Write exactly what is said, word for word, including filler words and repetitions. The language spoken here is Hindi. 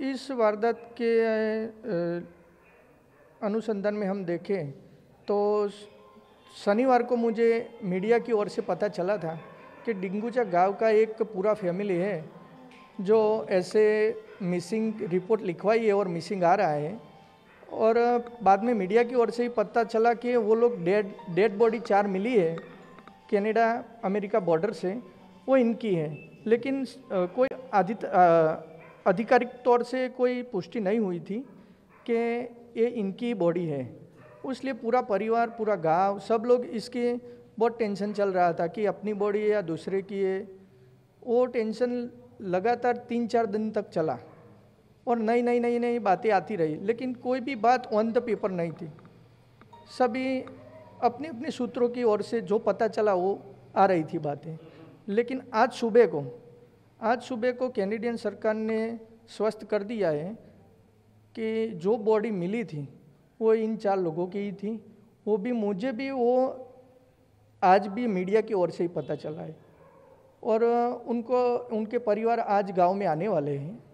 इस वारदात के अनुसंधान में हम देखें तो शनिवार को मुझे मीडिया की ओर से पता चला था कि डिंगुचा गांव का एक पूरा फैमिली है जो ऐसे मिसिंग रिपोर्ट लिखवाई है और मिसिंग आ रहा है। और बाद में मीडिया की ओर से ही पता चला कि वो लोग डेड डेड बॉडी चार मिली है कनाडा अमेरिका बॉर्डर से, वो इनकी है, लेकिन कोई आधित आधिकारिक तौर से कोई पुष्टि नहीं हुई थी कि ये इनकी बॉडी है। उसलिए पूरा परिवार पूरा गांव सब लोग इसके बहुत टेंशन चल रहा था कि अपनी बॉडी है या दूसरे की है। वो टेंशन लगातार तीन चार दिन तक चला और नई नई नई नई बातें आती रही, लेकिन कोई भी बात ऑन द पेपर नहीं थी। सभी अपने अपने सूत्रों की ओर से जो पता चला वो आ रही थी बातें। लेकिन आज सुबह को आज सुबह को कैनेडियन सरकार ने स्पष्ट कर दिया है कि जो बॉडी मिली थी वो इन चार लोगों की ही थी। वो भी मुझे भी वो आज भी मीडिया की ओर से ही पता चला है और उनको उनके परिवार आज गांव में आने वाले हैं।